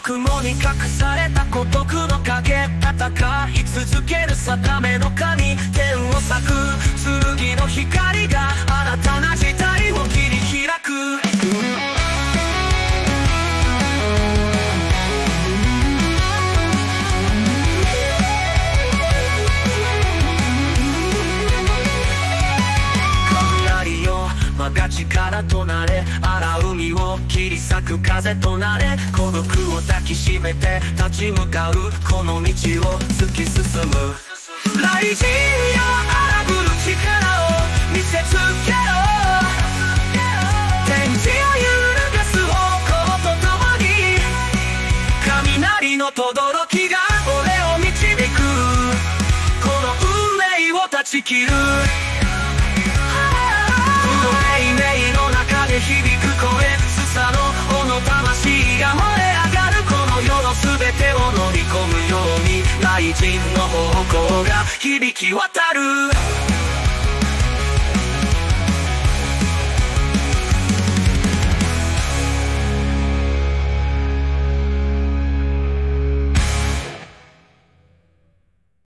雲に隠された孤独の影、戦い続ける定めの神、天を裂く剣の光が新たな時代を切り開く。力となれ、荒海を切り裂く風となれ、孤独を抱きしめて立ち向かうこの道を突き進む。雷神よ、荒ぶる力を見せつけろ、天地を揺るがす方向とともに雷の轟が俺を導く、この運命を断ち切る。響く声、スサノオの魂が燃え上がる、この世の全てを乗り込むように雷神の方向が響き渡る。